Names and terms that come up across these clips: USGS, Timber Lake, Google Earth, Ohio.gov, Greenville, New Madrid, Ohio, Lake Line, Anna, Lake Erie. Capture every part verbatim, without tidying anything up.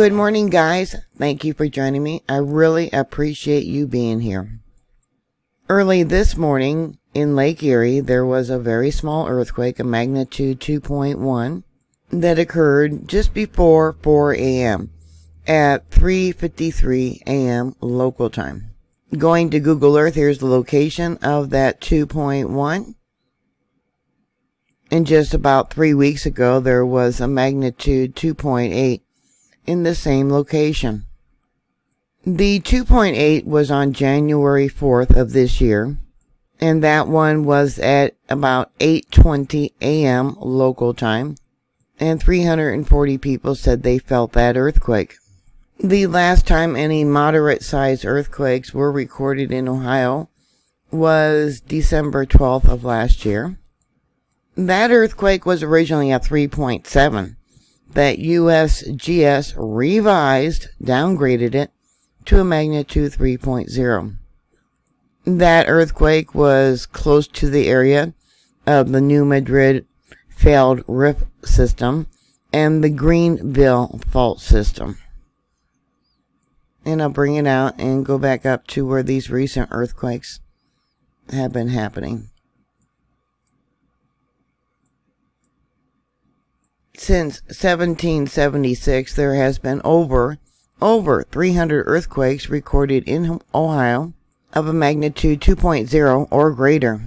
Good morning, guys. Thank you for joining me. I really appreciate you being here. Early this morning in Lake Erie, there was a very small earthquake, a magnitude two point one, that occurred just before four A M at three fifty-three A M local time. Going to Google Earth, here's the location of that two point one. And just about three weeks ago, there was a magnitude two point eight in the same location. The two point eight was on January fourth of this year, and that one was at about eight twenty A M local time, and three hundred forty people said they felt that earthquake. The last time any moderate-sized earthquakes were recorded in Ohio was December twelfth of last year. That earthquake was originally a three point seven. That U S G S revised, downgraded it to a magnitude three point zero. That earthquake was close to the area of the New Madrid failed rift system and the Greenville fault system. And I'll bring it out and go back up to where these recent earthquakes have been happening. Since seventeen seventy-six, there has been over, over three hundred earthquakes recorded in Ohio of a magnitude two point zero or greater.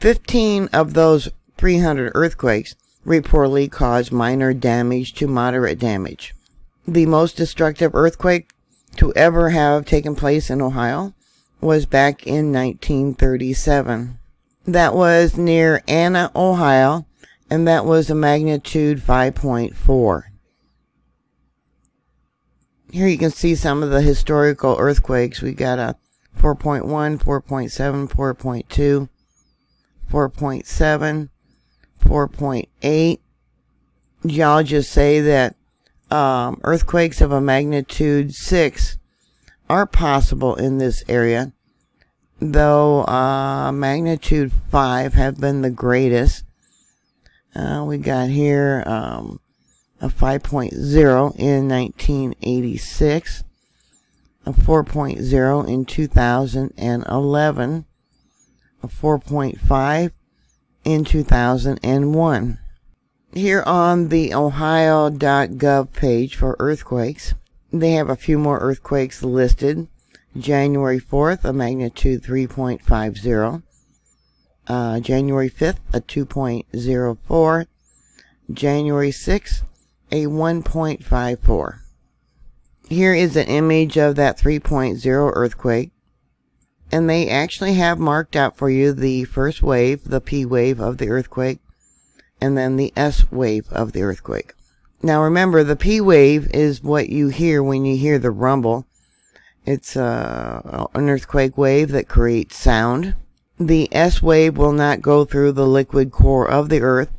fifteen of those three hundred earthquakes reportedly caused minor damage to moderate damage. The most destructive earthquake to ever have taken place in Ohio was back in nineteen thirty-seven. That was near Anna, Ohio. And that was a magnitude five point four. Here you can see some of the historical earthquakes. We got a four point one, four point seven, four point two, four point seven, four point eight. Geologists say that um, earthquakes of a magnitude six are possible in this area, though uh, magnitude five have been the greatest. Uh, we got here um, a five point zero in nineteen eighty-six, a four point zero in two thousand eleven, a four point five in two thousand one. Here on the Ohio dot gov page for earthquakes, they have a few more earthquakes listed. January fourth, a magnitude three point five zero. Uh, January fifth, a two point zero four. January sixth, a one point five four. Here is an image of that three point zero earthquake. And they actually have marked out for you the first wave, the P wave of the earthquake, and then the S wave of the earthquake. Now remember, the P wave is what you hear when you hear the rumble. It's uh, an earthquake wave that creates sound. The S wave will not go through the liquid core of the earth.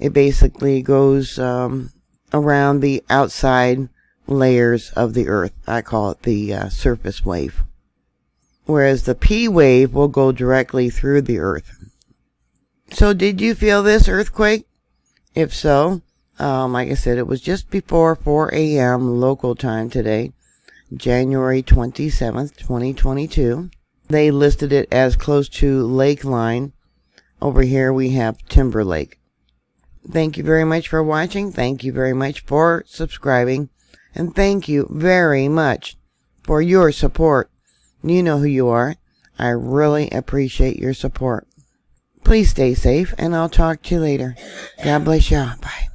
It basically goes um, around the outside layers of the earth. I call it the uh, surface wave. Whereas the P wave will go directly through the earth. So did you feel this earthquake? If so, um, like I said, it was just before four A M local time today, January twenty-seventh, twenty twenty-two. They listed it as close to Lake Line. Over here we have Timber Lake. Thank you very much for watching. Thank you very much for subscribing. And thank you very much for your support. You know who you are. I really appreciate your support. Please stay safe, and I'll talk to you later. God bless y'all. Bye.